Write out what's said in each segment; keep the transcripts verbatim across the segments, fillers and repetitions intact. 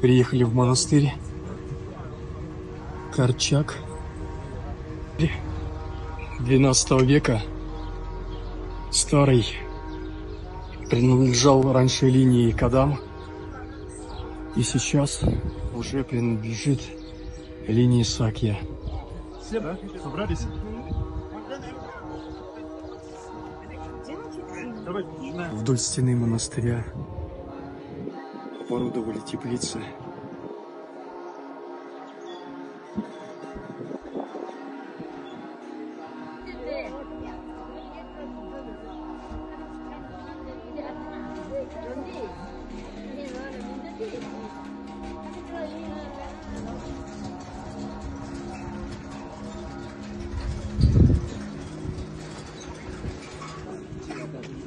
Приехали в монастырь Корчак двенадцатого века. Старый, принадлежал раньше линии Кадам, и сейчас уже принадлежит линии Сакья. Все, да? Собрались? Вдоль стены монастыря оборудовали теплицы.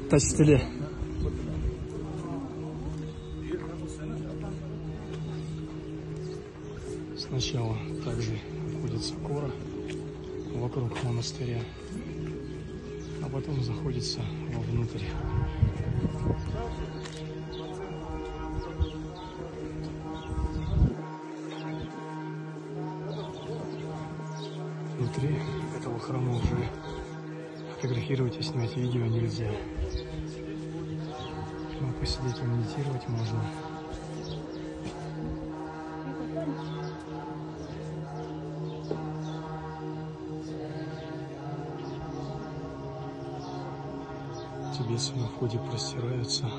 Тачители. Сначала также находится кора вокруг монастыря, а потом заходится вовнутрь. Внутри этого храма уже фотографировать и снять видео нельзя. Но посидеть и медитировать можно. Тибетцы на входе простираются.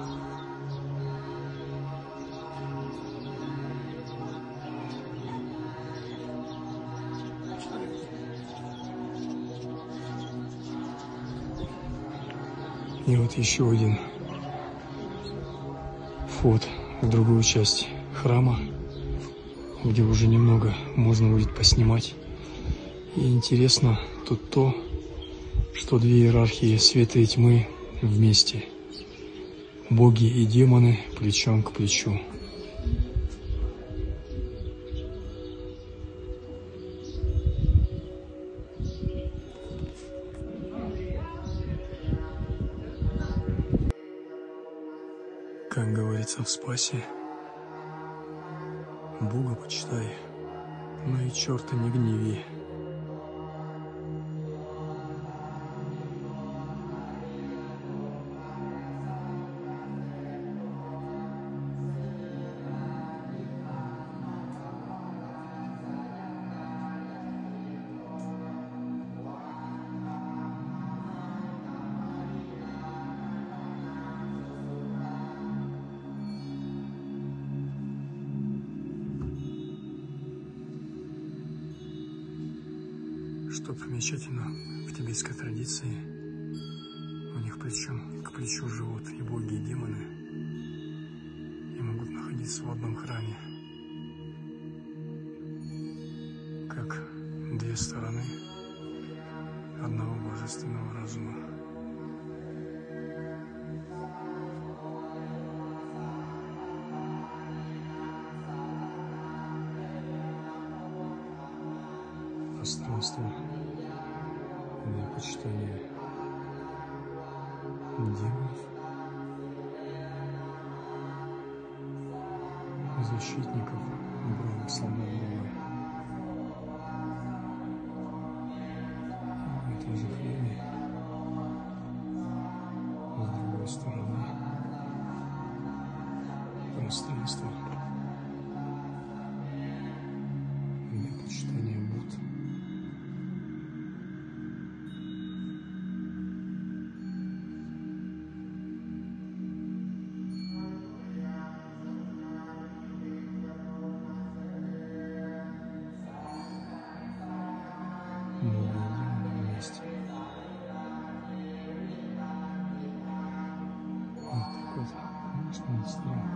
И вот еще один вход в другую часть храма, где уже немного можно будет поснимать. И интересно тут то, что две иерархии света и тьмы вместе. Боги и демоны плечом к плечу. Как говорится в Спасе, Бога почитай, но и черта не гневи. Что примечательно в тибетской традиции, у них плечом к плечу живут и боги, и демоны, и могут находиться в одном храме, как две стороны одного божественного разума. Пространство для почитания демонов, защитников бронных слонов Бога. В этом же храме с другой стороны пространство для почитания Будды. Thanks.